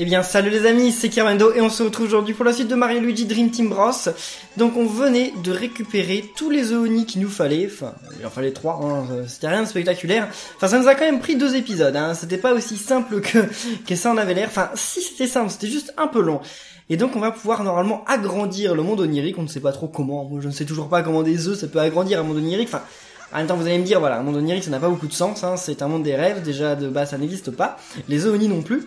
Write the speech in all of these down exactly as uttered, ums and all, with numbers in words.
Eh bien salut les amis, c'est Kermando et on se retrouve aujourd'hui pour la suite de Mario Luigi Dream Team Bros. Donc on venait de récupérer tous les Ooni qu'il nous fallait, enfin il en fallait trois, hein. C'était rien de spectaculaire. Enfin ça nous a quand même pris deux épisodes, hein. C'était pas aussi simple que, que ça en avait l'air, enfin si c'était simple, c'était juste un peu long. Et donc on va pouvoir normalement agrandir le monde onirique, on ne sait pas trop comment, moi je ne sais toujours pas comment des œufs ça peut agrandir un monde onirique, enfin... En même temps, vous allez me dire, voilà, un monde onirique, ça n'a pas beaucoup de sens, hein, c'est un monde des rêves, déjà, de base, ça n'existe pas, les Ooni non plus, donc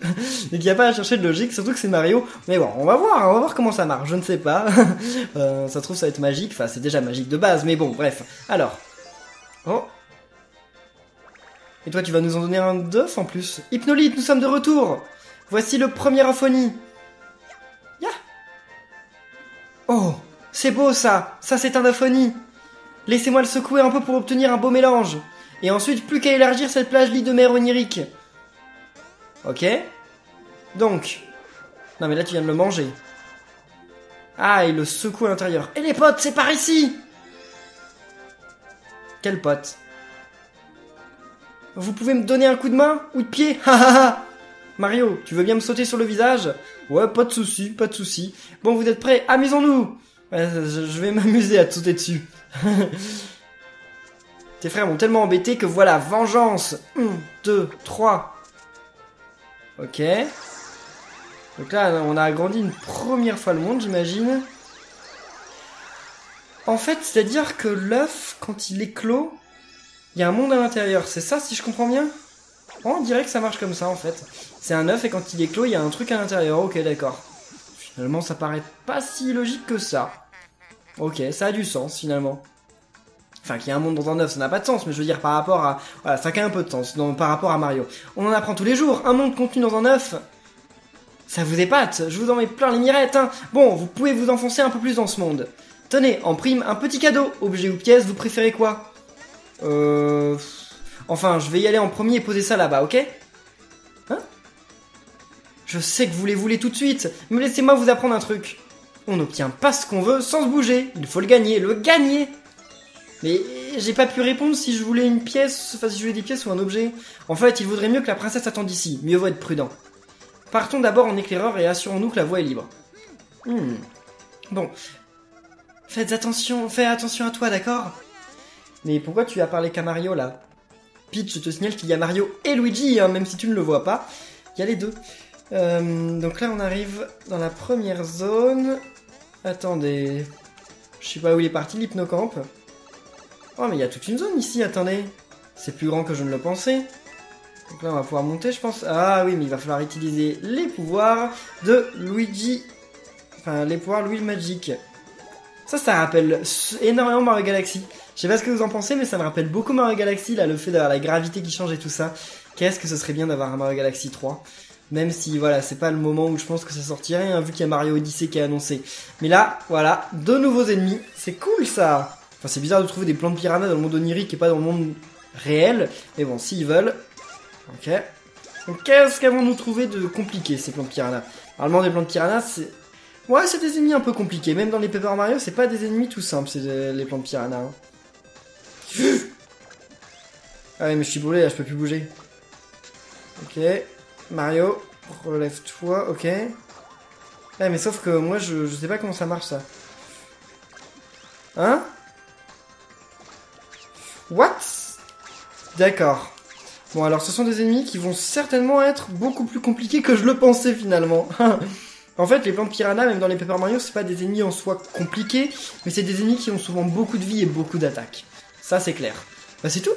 il n'y a pas à chercher de logique, surtout que c'est Mario, mais bon, on va voir, on va voir comment ça marche, je ne sais pas, euh, ça se trouve, ça va être magique, enfin, c'est déjà magique de base, mais bon, bref, alors, oh, et toi, tu vas nous en donner un d'œuf, en plus, Hypnolite, nous sommes de retour, voici le premier Ophoni, ya, yeah. Oh, c'est beau, ça, ça, c'est un Ophoni. Laissez-moi le secouer un peu pour obtenir un beau mélange. Et ensuite, plus qu'à élargir cette plage lit de mer onirique. Ok. Donc. Non mais là, tu viens de le manger. Ah, il le secoue à l'intérieur. Et les potes, c'est par ici! Quel pote? Vous pouvez me donner un coup de main? Ou de pied? Ha ha ha! Mario, tu veux bien me sauter sur le visage? Ouais, pas de souci, pas de souci. Bon, vous êtes prêts? Amusons-nous! Je vais m'amuser à te sauter dessus. Tes frères m'ont tellement embêté que voilà, vengeance. Un, deux, trois. Ok. Donc là, on a agrandi une première fois le monde, j'imagine. En fait, c'est-à-dire que l'œuf, quand il éclot, il y a un monde à l'intérieur. C'est ça, si je comprends bien? On dirait que ça marche comme ça, en fait. C'est un œuf et quand il éclot, il y a un truc à l'intérieur. Ok, d'accord. Finalement, ça paraît pas si logique que ça. Ok, ça a du sens, finalement. Enfin, qu'il y a un monde dans un œuf, ça n'a pas de sens, mais je veux dire, par rapport à... Voilà, ça a un peu de sens, dans... par rapport à Mario. On en apprend tous les jours, un monde contenu dans un œuf. Ça vous épate, je vous en mets plein les mirettes, hein. Bon, vous pouvez vous enfoncer un peu plus dans ce monde. Tenez, en prime, un petit cadeau. Objet ou pièce, vous préférez quoi? Euh... Enfin, je vais y aller en premier et poser ça là-bas, ok? Hein? Je sais que vous les voulez tout de suite, mais laissez-moi vous apprendre un truc. On n'obtient pas ce qu'on veut sans se bouger. Il faut le gagner, le gagner. Mais j'ai pas pu répondre si je voulais une pièce, enfin si je voulais des pièces ou un objet. En fait, il vaudrait mieux que la princesse attende ici. Mieux vaut être prudent. Partons d'abord en éclaireur et assurons-nous que la voie est libre. Hmm. Bon. Faites attention, fais attention à toi, d'accord? Mais pourquoi tu as parlé qu'à Mario, là? Peach, je te signale qu'il y a Mario et Luigi, hein, même si tu ne le vois pas. Il y a les deux. Euh, donc là, on arrive dans la première zone... Attendez, je sais pas où il est parti l'hypnocampe. Oh mais il y a toute une zone ici, attendez. C'est plus grand que je ne le pensais. Donc là on va pouvoir monter je pense. Ah oui mais il va falloir utiliser les pouvoirs de Luigi. Enfin les pouvoirs Luigi Magic. Ça ça rappelle énormément Mario Galaxy. Je sais pas ce que vous en pensez mais ça me rappelle beaucoup Mario Galaxy là. Le fait d'avoir la gravité qui change et tout ça. Qu'est-ce que ce serait bien d'avoir un Mario Galaxy trois. Même si, voilà, c'est pas le moment où je pense que ça sortirait, hein, vu qu'il y a Mario Odyssey qui est annoncé. Mais là, voilà, deux nouveaux ennemis. C'est cool, ça. Enfin, c'est bizarre de trouver des plans de piranha dans le monde onirique et pas dans le monde réel. Mais bon, s'ils veulent... Ok. Donc, qu'est-ce qu'avons-nous trouvé de compliqué, ces plans de piranha? Normalement, des plans de piranha, c'est... Ouais, c'est des ennemis un peu compliqués. Même dans les Paper Mario, c'est pas des ennemis tout simples, c'est des... les plans de piranha. Hein. Ah ouais, mais je suis brûlé, là, je peux plus bouger. Ok... Mario, relève-toi, ok. Ouais, mais sauf que moi, je, je sais pas comment ça marche, ça. Hein? What? D'accord. Bon, alors, ce sont des ennemis qui vont certainement être beaucoup plus compliqués que je le pensais, finalement. En fait, les plans de piranha, même dans les Paper Mario, c'est pas des ennemis en soi compliqués, mais c'est des ennemis qui ont souvent beaucoup de vie et beaucoup d'attaques. Ça, c'est clair. Bah, c'est tout.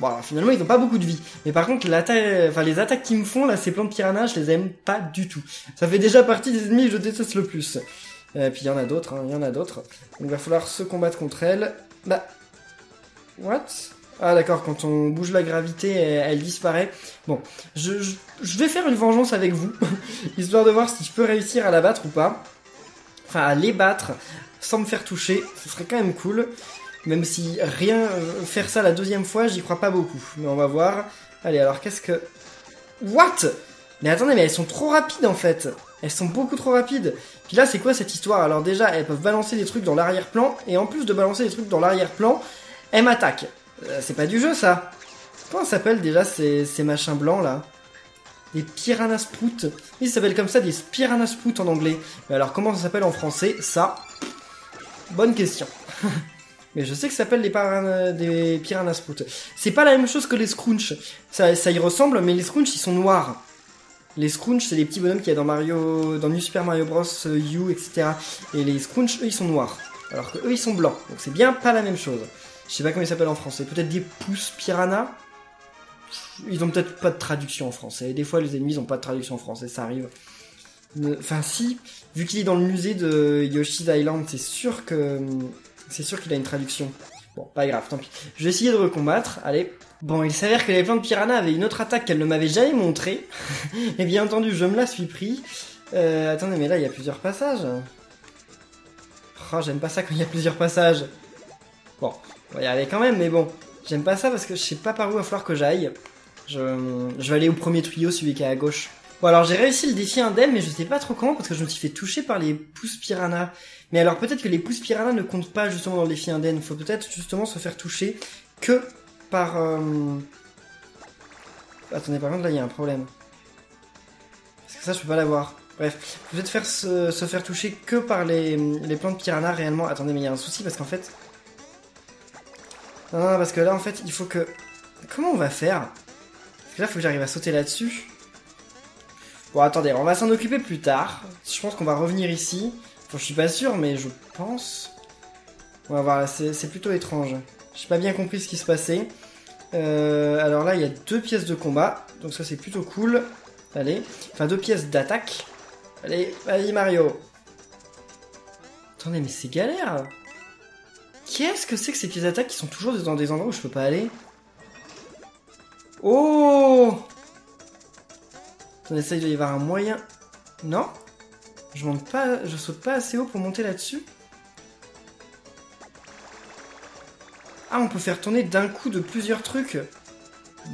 Bon, alors, finalement, ils n'ont pas beaucoup de vie. Mais par contre, l'attaque, enfin, les attaques qu'ils me font, là, ces plans de piranha, je les aime pas du tout. Ça fait déjà partie des ennemis que je déteste le plus. Et puis, il y en a d'autres, hein, il y en a d'autres. Donc, il va falloir se combattre contre elles. Bah... What? Ah, d'accord, quand on bouge la gravité, elle, elle disparaît. Bon, je, je, je vais faire une vengeance avec vous, histoire de voir si je peux réussir à la battre ou pas. Enfin, à les battre, sans me faire toucher. Ce serait quand même cool. Même si rien, euh, faire ça la deuxième fois, j'y crois pas beaucoup. Mais on va voir. Allez, alors qu'est-ce que... What? Mais attendez, mais elles sont trop rapides en fait. Elles sont beaucoup trop rapides. Puis là, c'est quoi cette histoire? Alors déjà, elles peuvent balancer des trucs dans l'arrière-plan. Et en plus de balancer des trucs dans l'arrière-plan, elles m'attaquent. Euh, c'est pas du jeu ça. Comment ça s'appelle déjà ces, ces machins blancs là? Des Piranha Spout. Ils s'appellent comme ça, des Piranha Spout en anglais. Mais alors, comment ça s'appelle en français, ça? Bonne question. Mais je sais que ça s'appelle des, parana... des Piranha Spout. C'est pas la même chose que les Scrunch. Ça, ça y ressemble, mais les Scrunch, ils sont noirs. Les Scrunch, c'est les petits bonhommes qu'il y a dans Mario, dans New Super Mario Bros. U, et cetera. Et les Scrunch, eux, ils sont noirs. Alors que eux, ils sont blancs. Donc c'est bien pas la même chose. Je sais pas comment ils s'appellent en français. Peut-être des Pouces Piranha. Ils ont peut-être pas de traduction en français. Des fois, les ennemis n'ont pas de traduction en français, ça arrive. Enfin, si, vu qu'il est dans le musée de Yoshi's Island, c'est sûr que c'est sûr qu'il a une traduction. Bon, pas grave, tant pis. Je vais essayer de recombattre, allez. Bon, il s'avère que les plantes piranha avaient une autre attaque qu'elle ne m'avait jamais montrée. Et bien entendu, je me la suis pris. Euh, attendez, mais là, il y a plusieurs passages. Oh, j'aime pas ça quand il y a plusieurs passages. Bon, on va y aller quand même, mais bon. J'aime pas ça parce que je sais pas par où il va falloir que j'aille. Je... je vais aller au premier tuyau, celui qui est à gauche. Bon, alors j'ai réussi le défi indemne, mais je sais pas trop comment parce que je me suis fait toucher par les Pouces Piranha. Mais alors peut-être que les Pouces Piranha ne comptent pas justement dans le défi indemne. Faut peut-être justement se faire toucher que par... Euh... Attendez, par contre là il y a un problème. Parce que ça je peux pas l'avoir. Bref, peut-être faire se... se faire toucher que par les, les plantes Piranha réellement. Attendez, mais il y a un souci parce qu'en fait... Non, non, non, parce que là, en fait, il faut que... Comment on va faire? Parce que là, il faut que j'arrive à sauter là-dessus. Bon, attendez, on va s'en occuper plus tard. Je pense qu'on va revenir ici. Enfin, je suis pas sûr, mais je pense... On va voir, c'est plutôt étrange. J'ai pas bien compris ce qui se passait. Euh, alors là, il y a deux pièces de combat. Donc ça, c'est plutôt cool. Allez. Enfin, deux pièces d'attaque. Allez, allez, Mario. Attendez, mais c'est galère. Qu'est-ce que c'est que ces petites attaques qui sont toujours dans des endroits où je peux pas aller? Oh! On essaye d'y avoir un moyen. Non? Je monte pas, je saute pas assez haut pour monter là-dessus. Ah, on peut faire tourner d'un coup de plusieurs trucs.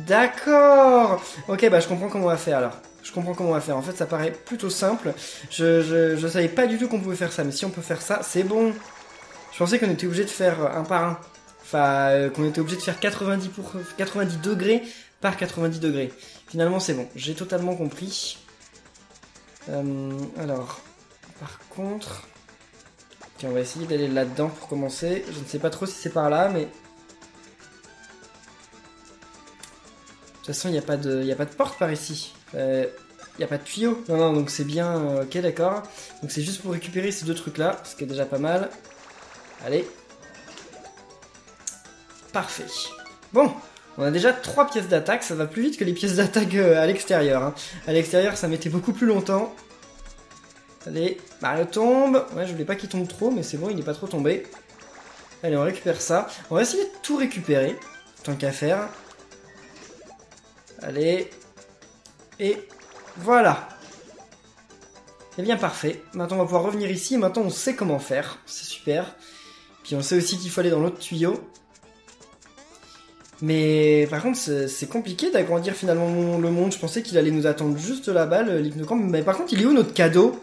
D'accord! Ok, bah je comprends comment on va faire alors. Je comprends comment on va faire. En fait, ça paraît plutôt simple. Je, je, je savais pas du tout qu'on pouvait faire ça, mais si on peut faire ça, c'est bon. Je pensais qu'on était obligé de faire un par un. Enfin, euh, qu'on était obligé de faire quatre-vingt-dix, pour... quatre-vingt-dix degrés par quatre-vingt-dix degrés. Finalement, c'est bon. J'ai totalement compris. Euh, alors, par contre... Tiens, on va essayer d'aller là-dedans pour commencer. Je ne sais pas trop si c'est par là, mais... De toute façon, il n'y a pas de... il n'y a pas de porte par ici. Euh... Il n'y a pas de tuyau. Non, non, donc c'est bien... Ok, d'accord. Donc c'est juste pour récupérer ces deux trucs-là, ce qui est déjà pas mal. Allez. Parfait. Bon, on a déjà trois pièces d'attaque. Ça va plus vite que les pièces d'attaque à l'extérieur. Hein. À l'extérieur, ça mettait beaucoup plus longtemps. Allez, Mario tombe. Ouais, je voulais pas qu'il tombe trop, mais c'est bon, il n'est pas trop tombé. Allez, on récupère ça. On va essayer de tout récupérer, tant qu'à faire. Allez. Et voilà. Eh bien, parfait. Maintenant, on va pouvoir revenir ici. Maintenant, on sait comment faire. C'est super. Puis on sait aussi qu'il faut aller dans l'autre tuyau. Mais par contre, c'est compliqué d'agrandir finalement le monde. Je pensais qu'il allait nous attendre juste là-bas, l'hypnocampe. Mais par contre, il est où notre cadeau?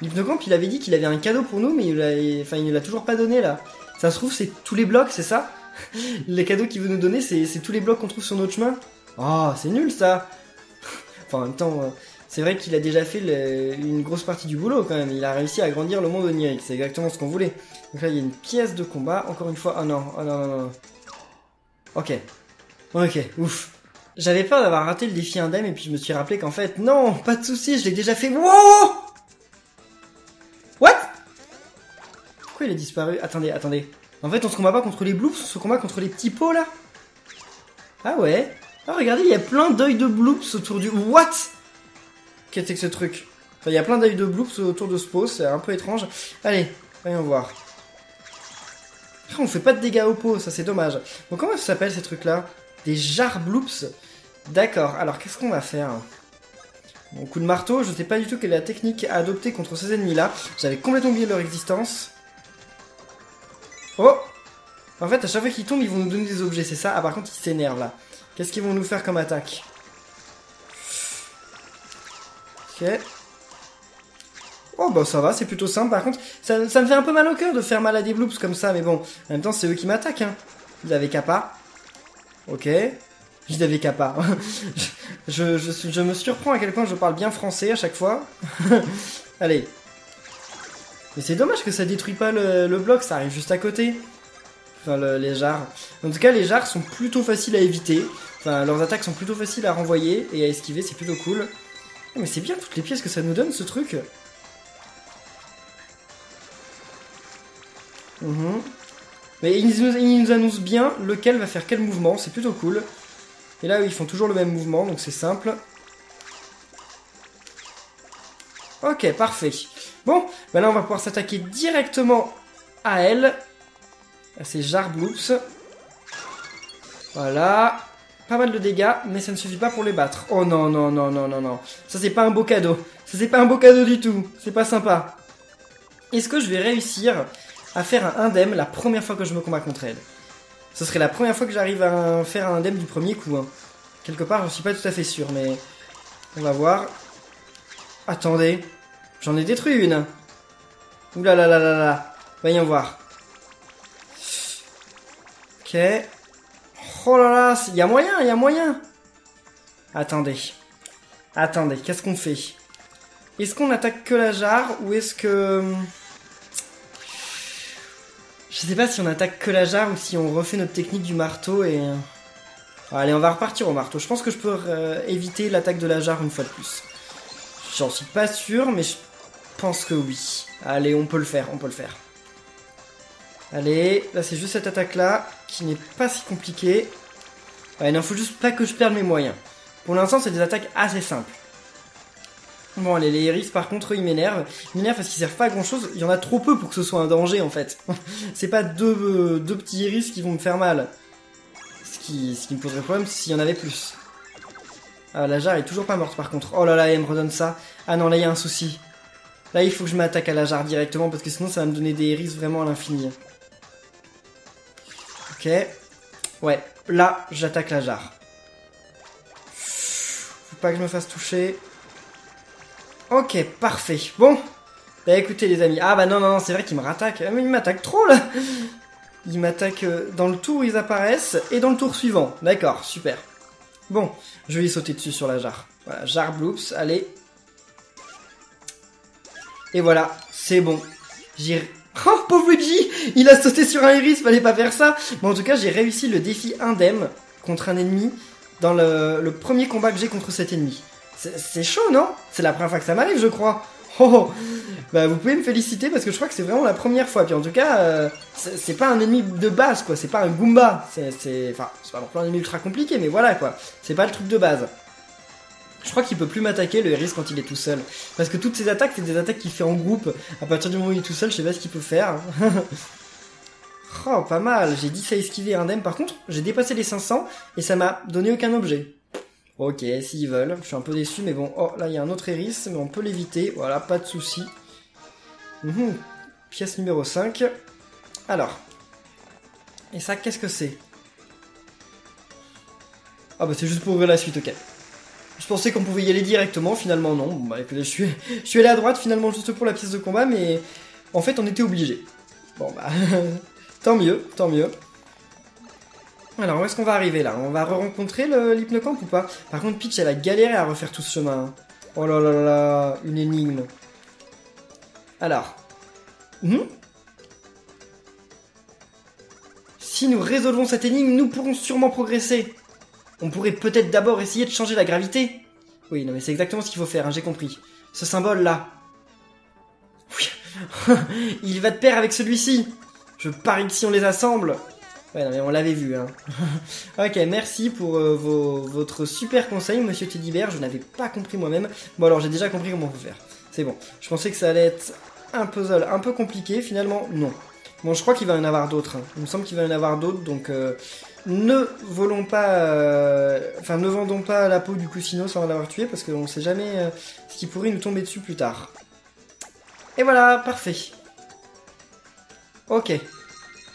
L'hypnocampe, il avait dit qu'il avait un cadeau pour nous, mais il, a... enfin, il ne l'a toujours pas donné là. Ça se trouve, c'est tous les blocs, c'est ça? Les cadeaux qu'il veut nous donner, c'est tous les blocs qu'on trouve sur notre chemin? Oh, c'est nul ça. Enfin, en même temps, c'est vrai qu'il a déjà fait le... une grosse partie du boulot quand même. Il a réussi à agrandir le monde onirique. C'est exactement ce qu'on voulait. Donc là, il y a une pièce de combat, encore une fois. Ah non, ah non, non, non. Ok. Ok, ouf. J'avais peur d'avoir raté le défi indemne et puis je me suis rappelé qu'en fait, non, pas de soucis, je l'ai déjà fait. Wow! What? Pourquoi il a disparu? Attendez, attendez. En fait, on se combat pas contre les bloops, on se combat contre les petits pots là. Ah ouais. Ah, regardez, il y a plein d'œils de bloops autour du. What? Qu'est-ce que c'est que ce truc? Enfin, il y a plein d'œils de bloops autour de ce pot, c'est un peu étrange. Allez, voyons voir. On fait pas de dégâts au pot, ça c'est dommage. Bon, comment ça s'appelle ces trucs là? Des jars bloops? D'accord, alors qu'est-ce qu'on va faire? Bon, coup de marteau, je sais pas du tout quelle est la technique à adopter contre ces ennemis là. J'avais complètement oublié leur existence. Oh! En fait, à chaque fois qu'ils tombent, ils vont nous donner des objets, c'est ça? Ah, par contre, ils s'énervent là. Qu'est-ce qu'ils vont nous faire comme attaque? Ok. Oh bah ça va, c'est plutôt simple. Par contre, ça, ça me fait un peu mal au cœur de faire mal à des bloops comme ça, mais bon, en même temps c'est eux qui m'attaquent, hein. Ils avaient qu'à pas. Ok. Je n'avais qu'à pas. Je, je, je me surprends à quel point je parle bien français à chaque fois. Allez. Mais c'est dommage que ça détruit pas le, le bloc, ça arrive juste à côté. Enfin, le, les jarres. En tout cas, les jarres sont plutôt faciles à éviter. Enfin, leurs attaques sont plutôt faciles à renvoyer et à esquiver, c'est plutôt cool. Mais c'est bien toutes les pièces que ça nous donne, ce truc. Mmh. Mais il nous, il nous annonce bien lequel va faire quel mouvement, c'est plutôt cool. Et là, ils font toujours le même mouvement, donc c'est simple. Ok, parfait. Bon, maintenant on va pouvoir s'attaquer directement à elle. À ces jarbloups. Voilà. Pas mal de dégâts, mais ça ne suffit pas pour les battre. Oh non, non, non, non, non, non. Ça, c'est pas un beau cadeau. Ça, c'est pas un beau cadeau du tout. C'est pas sympa. Est-ce que je vais réussir à faire un indemne la première fois que je me combats contre elle? Ce serait la première fois que j'arrive à faire un indemne du premier coup. Hein. Quelque part, je suis pas tout à fait sûr, mais... On va voir. Attendez. J'en ai détruit une. Ouh là là là là là. Voyons voir. Ok. Oh là là, il y a moyen, il y a moyen. Attendez. Attendez, qu'est-ce qu'on fait? Est-ce qu'on attaque que la jarre ou est-ce que... Je sais pas si on attaque que la jarre ou si on refait notre technique du marteau et... Allez, on va repartir au marteau. Je pense que je peux euh, éviter l'attaque de la jarre une fois de plus. J'en suis pas sûr, mais je pense que oui. Allez, on peut le faire, on peut le faire. Allez, là c'est juste cette attaque-là qui n'est pas si compliquée. Ouais, il n'en faut juste pas que je perde mes moyens. Pour l'instant, c'est des attaques assez simples. Bon, allez, les hérisses, par contre, ils m'énervent. Ils m'énervent parce qu'ils servent pas à grand-chose. Il y en a trop peu pour que ce soit un danger, en fait. C'est pas deux, euh, deux petits hérisses qui vont me faire mal. Ce qui, ce qui me poserait problème s'il y en avait plus. Ah, la jarre est toujours pas morte, par contre. Oh là là, elle me redonne ça. Ah non, là, il y a un souci. Là, il faut que je m'attaque à la jarre directement parce que sinon, ça va me donner des hérisses vraiment à l'infini. Ok, ouais, là, j'attaque la jarre. Faut pas que je me fasse toucher. Ok, parfait. Bon, bah écoutez les amis. Ah bah non, non, non, c'est vrai qu'ils me rattaquent. Mais ils m'attaquent trop, là. Ils m'attaquent dans le tour, ils apparaissent, et dans le tour suivant. D'accord, super. Bon, je vais y sauter dessus sur la jarre. Voilà, jarre bloops, allez. Et voilà, c'est bon. J'ai... Oh, pauvre Luigi, il a sauté sur un iris, fallait pas faire ça. Mais en tout cas, j'ai réussi le défi indemne contre un ennemi dans le, le premier combat que j'ai contre cet ennemi. C'est chaud, non? C'est la première fois que ça m'arrive, je crois. Oh, bah vous pouvez me féliciter parce que je crois que c'est vraiment la première fois. Puis en tout cas, euh, c'est pas un ennemi de base, quoi. C'est pas un Goomba. C'est, enfin, c'est pas non plus un ennemi ultra compliqué, mais voilà, quoi. C'est pas le truc de base. Je crois qu'il peut plus m'attaquer, le Iris, quand il est tout seul. Parce que toutes ses attaques, c'est des attaques qu'il fait en groupe. À partir du moment où il est tout seul, je sais pas ce qu'il peut faire. Oh, pas mal. J'ai dit ça esquiver indemne. Par contre, j'ai dépassé les cinq cents et ça m'a donné aucun objet. Ok, s'ils veulent. Je suis un peu déçu, mais bon. Oh, là, il y a un autre Iris, mais on peut l'éviter. Voilà, pas de souci. Mmh. Pièce numéro cinq. Alors. Et ça, qu'est-ce que c'est? Ah bah, c'est juste pour ouvrir la suite, ok. Je pensais qu'on pouvait y aller directement, finalement non. Bon, bah, je, suis, je suis allé à droite finalement juste pour la pièce de combat, mais en fait on était obligé. Bon bah, tant mieux, tant mieux. Alors où est-ce qu'on va arriver là? On va re-rencontrer l'hypnocampe ou pas? Par contre Peach elle a galéré à refaire tout ce chemin. Oh là là là là, une énigme. Alors. Mmh. Si nous résolvons cette énigme, nous pourrons sûrement progresser. On pourrait peut-être d'abord essayer de changer la gravité. Oui, non mais c'est exactement ce qu'il faut faire, hein, j'ai compris. Ce symbole-là. Oui. Il va de pair avec celui-ci. Je parie que si on les assemble... Ouais, non mais on l'avait vu, hein. Ok, merci pour euh, vos, votre super conseil, monsieur Teddybear. Je n'avais pas compris moi-même. Bon, alors j'ai déjà compris comment on peut faire. C'est bon. Je pensais que ça allait être un puzzle un peu compliqué. Finalement, non. Bon, je crois qu'il va y en avoir d'autres. Hein. Il me semble qu'il va y en avoir d'autres, donc... Euh... Ne volons pas, euh, enfin ne vendons pas la peau du Cousino sans l'avoir tué parce qu'on ne sait jamais euh, ce qui pourrait nous tomber dessus plus tard. Et voilà, parfait. Ok.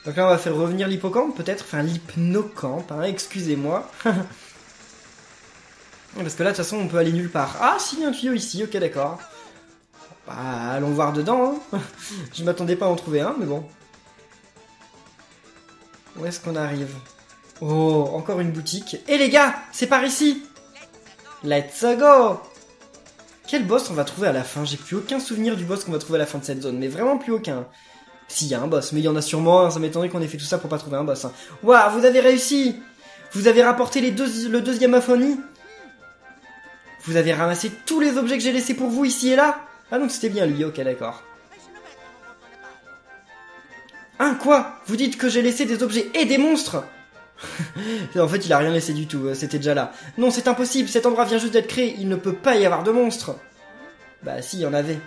Donc là on va faire revenir l'hippocampe peut-être, enfin l'hypnocampe, hein, excusez-moi. Parce que là de toute façon on peut aller nulle part. Ah si, il y a un tuyau ici, ok d'accord. Bah allons voir dedans, hein. Je m'attendais pas à en trouver un, mais bon. Où est-ce qu'on arrive ? Oh, encore une boutique. Eh les gars, c'est par ici. Let's go. Quel boss on va trouver à la fin? J'ai plus aucun souvenir du boss qu'on va trouver à la fin de cette zone, mais vraiment plus aucun. S'il y a un boss, mais il y en a sûrement, hein, ça m'étonnerait qu'on ait fait tout ça pour pas trouver un boss. Hein. Waouh, vous avez réussi. Vous avez rapporté les deux, le deuxième aphonie. Vous avez ramassé tous les objets que j'ai laissés pour vous ici et là. Ah donc c'était bien lui, ok d'accord. Hein, quoi? Vous dites que j'ai laissé des objets et des monstres? En fait il a rien laissé du tout, c'était déjà là. Non, c'est impossible, cet endroit vient juste d'être créé, il ne peut pas y avoir de monstres. Bah si, il y en avait.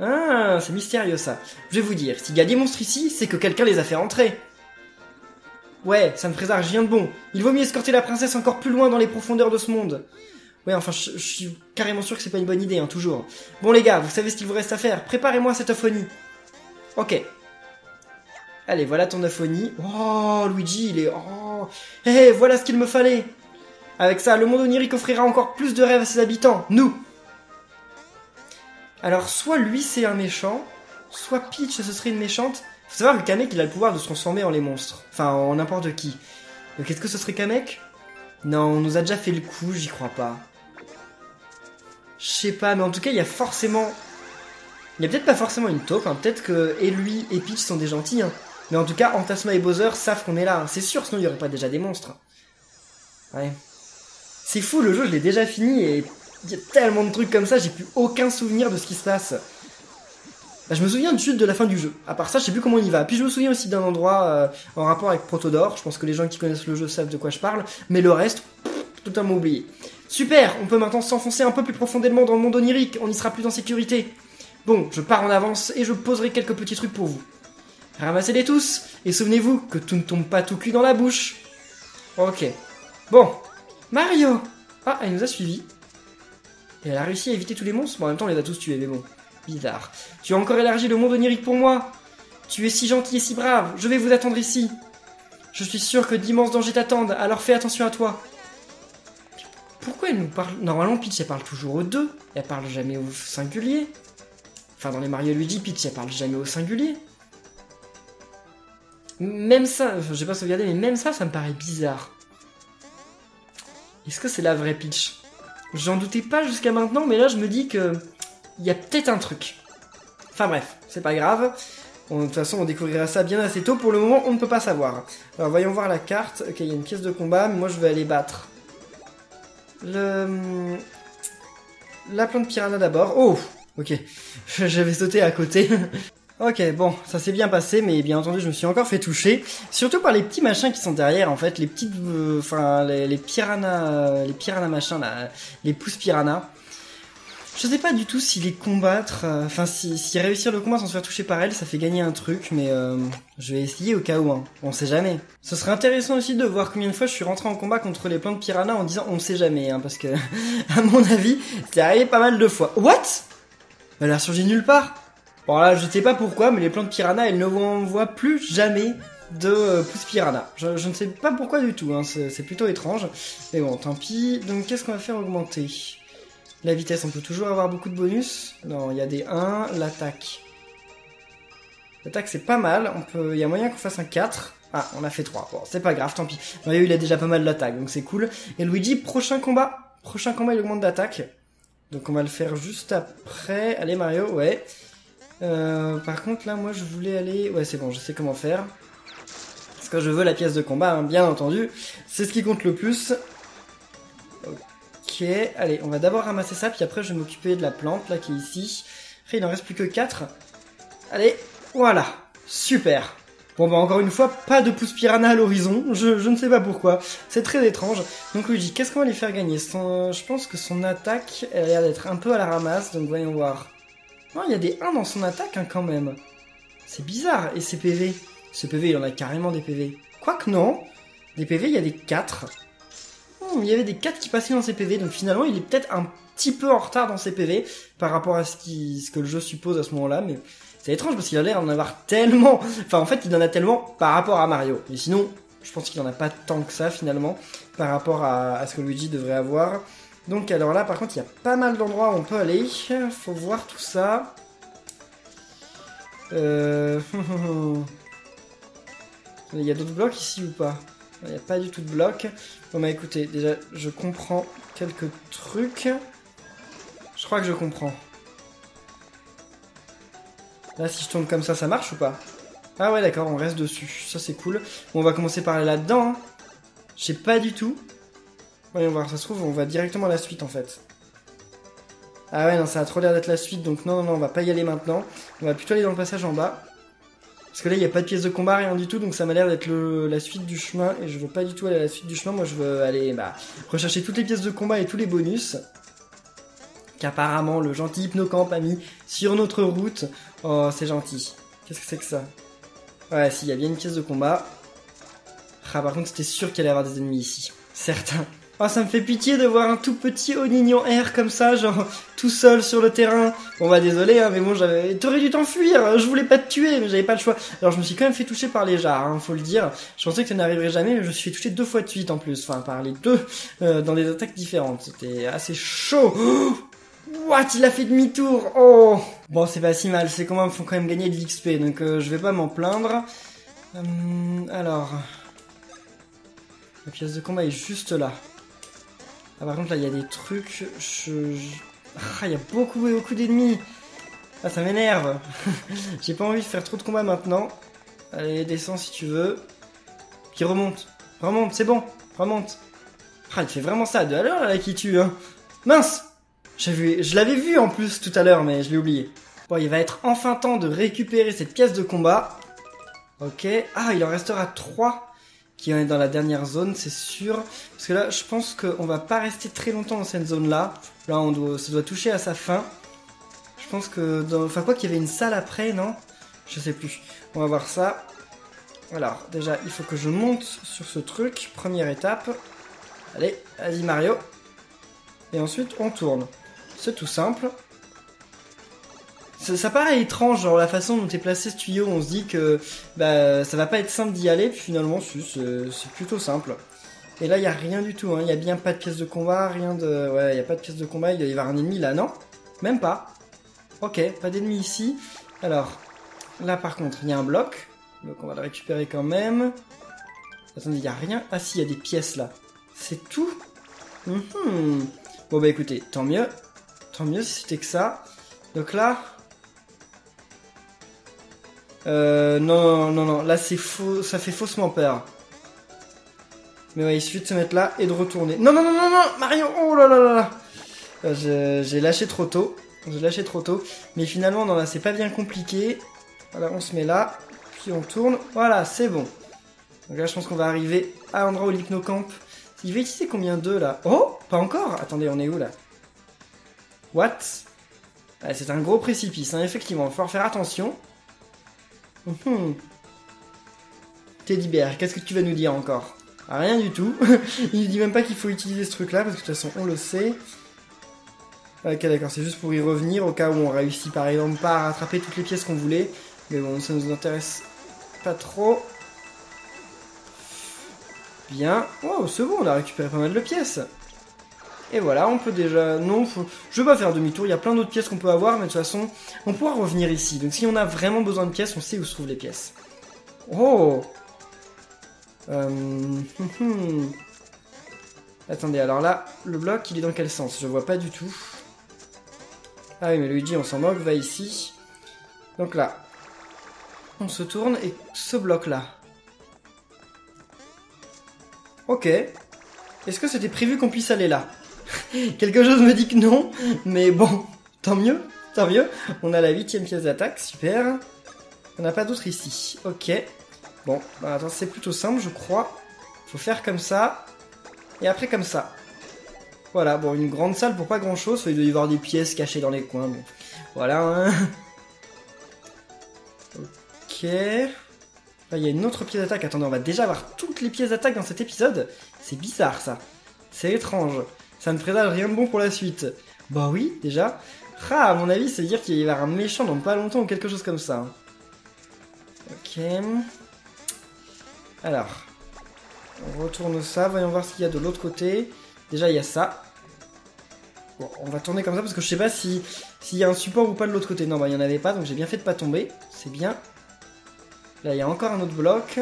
Ah, c'est mystérieux ça. Je vais vous dire, s'il y a des monstres ici, c'est que quelqu'un les a fait entrer. Ouais, ça ne présage rien de bon. Il vaut mieux escorter la princesse encore plus loin dans les profondeurs de ce monde. Ouais, enfin, je, je suis carrément sûr que c'est pas une bonne idée, hein, toujours. Bon les gars, vous savez ce qu'il vous reste à faire, préparez-moi cette aphonie. Ok. Allez, voilà ton aphonie. Oh, Luigi, il est... Oh. Hé, hey, voilà ce qu'il me fallait. Avec ça, le monde onirique offrira encore plus de rêves à ses habitants. Nous. Alors, soit lui, c'est un méchant, soit Peach, ce serait une méchante. Faut savoir que Kamek, il a le pouvoir de se transformer en les monstres. Enfin, en n'importe qui. Donc, est-ce que ce serait Kamek? Non, on nous a déjà fait le coup, j'y crois pas. Je sais pas, mais en tout cas, il y a forcément... Il y a peut-être pas forcément une taupe, hein. Peut-être que et lui et Peach sont des gentils, hein. Mais en tout cas, Antasma et Bowser savent qu'on est là, hein. C'est sûr, sinon il n'y aurait pas déjà des monstres. Ouais. C'est fou, le jeu, je l'ai déjà fini et il y a tellement de trucs comme ça, j'ai plus aucun souvenir de ce qui se passe. Bah, je me souviens juste de la fin du jeu. À part ça, je sais plus comment on y va. Puis je me souviens aussi d'un endroit euh, en rapport avec Protodore. Je pense que les gens qui connaissent le jeu savent de quoi je parle. Mais le reste, totalement oublié. Super, on peut maintenant s'enfoncer un peu plus profondément dans le monde onirique. On n'y sera plus en sécurité. Bon, je pars en avance et je poserai quelques petits trucs pour vous. Ramassez-les tous, et souvenez-vous que tout ne tombe pas tout cuit dans la bouche. Ok. Bon. Mario! Ah, elle nous a suivis. Et elle a réussi à éviter tous les monstres, mais bon, en même temps, elle les a tous tués, mais bon. Bizarre. Tu as encore élargi le monde onirique pour moi. Tu es si gentil et si brave, je vais vous attendre ici. Je suis sûr que d'immenses dangers t'attendent, alors fais attention à toi. Pourquoi elle nous parle... Normalement, Peach, elle parle toujours aux deux. Elle parle jamais au singulier. Enfin, dans les Mario Luigi, Peach, elle parle jamais au singulier. Même ça, enfin, j'ai pas sauvegardé, mais même ça, ça me paraît bizarre. Est-ce que c'est la vraie Peach? J'en doutais pas jusqu'à maintenant, mais là, je me dis que... Il y a peut-être un truc. Enfin bref, c'est pas grave. On, de toute façon, on découvrira ça bien assez tôt. Pour le moment, on ne peut pas savoir. Alors, voyons voir la carte. Ok, il y a une pièce de combat, mais moi, je vais aller battre. Le... La plante piranha d'abord. Oh, ok. J'avais sauté à côté. Ok, bon, ça s'est bien passé, mais bien entendu, je me suis encore fait toucher. Surtout par les petits machins qui sont derrière, en fait. Les petites... Enfin, euh, les, les piranhas... Les piranhas machins, là. Les pousses piranhas. Je sais pas du tout si les combattre, enfin euh, si, si réussir le combat sans se faire toucher par elle, ça fait gagner un truc, mais euh, je vais essayer au cas où, hein. On sait jamais. Ce serait intéressant aussi de voir combien de fois je suis rentré en combat contre les plantes piranhas en disant on sait jamais, hein, parce que, à mon avis, c'est arrivé pas mal de fois. What? Elle a surgi nulle part. Bon là, je sais pas pourquoi, mais les plantes piranhas, elles ne voient plus jamais de euh, pousse piranha. Je, je ne sais pas pourquoi du tout, hein, c'est plutôt étrange. Mais bon, tant pis, donc qu'est-ce qu'on va faire augmenter? La vitesse, on peut toujours avoir beaucoup de bonus. Non, il y a des un, l'attaque. L'attaque, c'est pas mal. On peut... Il y a moyen qu'on fasse un quatre. Ah, on a fait trois. Bon, c'est pas grave, tant pis. Mario, il a déjà pas mal d'attaque, donc c'est cool. Et Luigi, prochain combat. Prochain combat, il augmente d'attaque. Donc on va le faire juste après. Allez, Mario, ouais. Euh, par contre, là, moi, je voulais aller... Ouais, c'est bon, je sais comment faire. Parce que je veux la pièce de combat, hein, bien entendu. C'est ce qui compte le plus. Ok, allez, on va d'abord ramasser ça, puis après je vais m'occuper de la plante, là, qui est ici. Après, il n'en reste plus que quatre. Allez, voilà, super. Bon, bah, encore une fois, pas de pouce piranha à l'horizon, je, je ne sais pas pourquoi. C'est très étrange. Donc, Luigi, qu'est-ce qu'on va lui faire gagner? Son, je pense que son attaque, elle a l'air d'être un peu à la ramasse, donc voyons voir. Non, il y a des un dans son attaque, hein, quand même. C'est bizarre, et ses P V. Ce P V, il en a carrément des P V. Quoique non, des P V, il y a des quatre. Il y avait des quatre qui passaient dans ses P V, donc finalement il est peut-être un petit peu en retard dans ses P V par rapport à ce, qui, ce que le jeu suppose à ce moment-là, mais c'est étrange parce qu'il a l'air d'en avoir tellement, enfin en fait il en a tellement par rapport à Mario, mais sinon je pense qu'il en a pas tant que ça finalement par rapport à, à ce que Luigi devrait avoir. Donc alors là par contre il y a pas mal d'endroits où on peut aller, faut voir tout ça. Euh... Il y a d'autres blocs ici ou pas? Il n'y a pas du tout de bloc. Bon bah écoutez, déjà je comprends quelques trucs. Je crois que je comprends. Là si je tourne comme ça, ça marche ou pas? Ah ouais d'accord, on reste dessus. Ça c'est cool. Bon, on va commencer par là-dedans. Hein. Je sais pas du tout. Voyons voir, ça se trouve on va directement à la suite en fait. Ah ouais non, ça a trop l'air d'être la suite, donc non, non, non, on va pas y aller maintenant. On va plutôt aller dans le passage en bas. Parce que là il n'y a pas de pièce de combat, rien du tout, donc ça m'a l'air d'être la suite du chemin. Et je veux pas du tout aller à la suite du chemin, moi je veux aller bah, rechercher toutes les pièces de combat et tous les bonus. Qu'apparemment le gentil Hypnocampe a mis sur notre route. Oh c'est gentil. Qu'est-ce que c'est que ça? Ouais si, il y a bien une pièce de combat. Ah par contre c'était sûr qu'il allait y avoir des ennemis ici. Certain. Oh, ça me fait pitié de voir un tout petit Onignon R comme ça, genre, tout seul sur le terrain. Bon bah désolé, hein, mais bon, j'avais... T'aurais dû t'enfuir, je voulais pas te tuer, mais j'avais pas le choix. Alors je me suis quand même fait toucher par les jarres, hein, faut le dire. Je pensais que ça n'arriverait jamais, mais je me suis fait toucher deux fois de suite en plus. Enfin, par les deux, euh, dans des attaques différentes. C'était assez chaud. Oh what, il a fait demi-tour. Oh bon, c'est pas si mal, c'est quand même, faut quand même gagner de l'X P, donc euh, je vais pas m'en plaindre. Hum, alors... La pièce de combat est juste là. Ah, par contre, là, il y a des trucs. Je... Je... Ah, il y a beaucoup, beaucoup d'ennemis. Ah, ça m'énerve. J'ai pas envie de faire trop de combats maintenant. Allez, descends si tu veux. Qui remonte. Remonte, c'est bon. Remonte. Ah, il fait vraiment ça de à l'heure, là, qui tue, hein. Mince. J'avais... Je l'avais vu en plus tout à l'heure, mais je l'ai oublié. Bon, il va être enfin temps de récupérer cette pièce de combat. Ok. Ah, il en restera trois. Qui est dans la dernière zone, c'est sûr. Parce que là, je pense qu'on va pas rester très longtemps dans cette zone-là. Là, on doit, ça doit toucher à sa fin. Je pense que... Dans... Enfin, quoi qu'il y avait une salle après, non? Je sais plus. On va voir ça. Alors, déjà, il faut que je monte sur ce truc. Première étape. Allez, vas-y Mario. Et ensuite, on tourne. C'est tout simple. Ça, ça paraît étrange, genre la façon dont est placé ce tuyau, on se dit que bah, ça va pas être simple d'y aller, puis finalement c'est plutôt simple. Et là il n'y a rien du tout, il hein. n'y a bien pas de pièce de combat, rien de... Ouais, il n'y a pas de pièce de combat, il doit y avoir un ennemi là, non? Même pas. Ok, pas d'ennemi ici. Alors, là par contre, il y a un bloc, donc on va le récupérer quand même. Attendez, il n'y a rien. Ah si, il y a des pièces là. C'est tout? Mm-hmm. Bon bah écoutez, tant mieux. Tant mieux si c'était que ça. Donc là... Euh, non, non, non, non, là c'est faux, ça fait faussement peur. Mais ouais, il suffit de se mettre là et de retourner. Non, non, non, non, non, Mario, oh là là là là. J'ai lâché trop tôt, j'ai lâché trop tôt. Mais finalement, non, là c'est pas bien compliqué. Voilà, on se met là, puis on tourne, voilà, c'est bon. Donc là, je pense qu'on va arriver à l'endroit où l'Hypnocampe. Il va utiliser combien d'eux là? Oh, pas encore. Attendez, on est où là? What? Ah, c'est un gros précipice, hein, effectivement, il va falloir faire attention. Mmh. Teddy Bear, qu'est-ce que tu vas nous dire encore? Ah, rien du tout. Il ne dit même pas qu'il faut utiliser ce truc là parce que de toute façon on le sait. Ok d'accord, c'est juste pour y revenir au cas où on réussit par exemple pas à rattraper toutes les pièces qu'on voulait. Mais bon, ça nous intéresse pas trop. Bien. Wow, c'est bon, on a récupéré pas mal de pièces. Et voilà, on peut déjà... Non, faut... je vais pas faire demi-tour, il y a plein d'autres pièces qu'on peut avoir, mais de toute façon, on pourra revenir ici. Donc si on a vraiment besoin de pièces, on sait où se trouvent les pièces. Oh euh... Attendez, alors là, le bloc, il est dans quel sens? Je vois pas du tout. Ah oui, mais Luigi, on s'en moque, va ici. Donc là, on se tourne, et ce bloc-là. Ok. Est-ce que c'était prévu qu'on puisse aller là? Quelque chose me dit que non, mais bon, tant mieux, tant mieux. On a la huitième pièce d'attaque, super. On n'a pas d'autre ici, ok. Bon, bah attends, c'est plutôt simple, je crois. Faut faire comme ça, et après comme ça. Voilà, bon, une grande salle pour pas grand-chose, il doit y avoir des pièces cachées dans les coins, mais voilà. Hein. Ok. Là, il y a une autre pièce d'attaque. Attendez, on va déjà avoir toutes les pièces d'attaque dans cet épisode. C'est bizarre, ça. C'est étrange. Ça ne présage rien de bon pour la suite. Bah oui, déjà. Ah, à mon avis, c'est dire qu'il y aura un méchant dans pas longtemps ou quelque chose comme ça. Ok. Alors. On retourne ça. Voyons voir ce qu'il y a de l'autre côté. Déjà, il y a ça. Bon, on va tourner comme ça parce que je sais pas si s'il y a un support ou pas de l'autre côté. Non, bah il n'y en avait pas, donc j'ai bien fait de pas tomber. C'est bien. Là, il y a encore un autre bloc.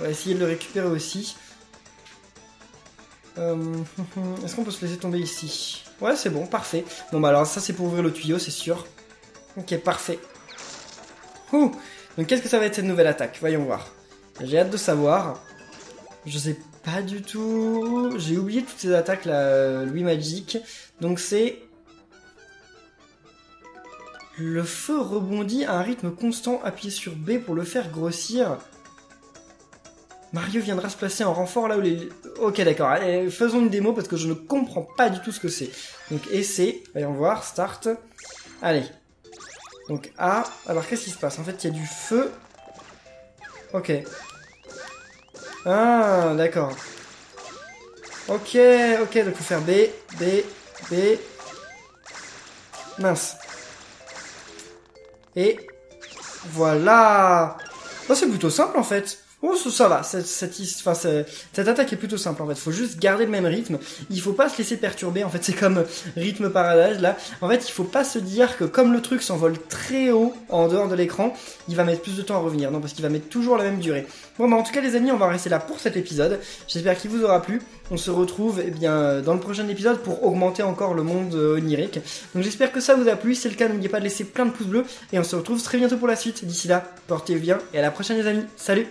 On va essayer de le récupérer aussi. Euh, Est-ce qu'on peut se laisser tomber ici? Ouais, c'est bon, parfait. Bon, bah alors ça, c'est pour ouvrir le tuyau, c'est sûr. Ok, parfait. Ouh. Donc, qu'est-ce que ça va être cette nouvelle attaque? Voyons voir. J'ai hâte de savoir. Je sais pas du tout. J'ai oublié toutes ces attaques là, Louis Magic. Donc, c'est... Le feu rebondit à un rythme constant, appuyez sur B pour le faire grossir. Mario viendra se placer en renfort là où les... Ok, d'accord, faisons une démo parce que je ne comprends pas du tout ce que c'est. Donc, essai, voyons voir, start. Allez. Donc, A. Alors, qu'est-ce qui se passe? En fait, il y a du feu. Ok. Ah, d'accord. Ok, ok, donc il faut faire B, B, B. Mince. Et voilà. Oh, c'est plutôt simple en fait. Oh, ça va, cette, cette, enfin, cette attaque est plutôt simple en fait. Faut juste garder le même rythme. Il faut pas se laisser perturber en fait. C'est comme Rhythm Paradise là. En fait, il faut pas se dire que comme le truc s'envole très haut en dehors de l'écran, il va mettre plus de temps à revenir. Non, parce qu'il va mettre toujours la même durée. Bon, bah en tout cas les amis, on va rester là pour cet épisode. J'espère qu'il vous aura plu. On se retrouve eh bien dans le prochain épisode pour augmenter encore le monde euh, onirique. Donc j'espère que ça vous a plu. Si c'est le cas, n'oubliez pas de laisser plein de pouces bleus. Et on se retrouve très bientôt pour la suite. D'ici là, portez-vous bien et à la prochaine les amis. Salut!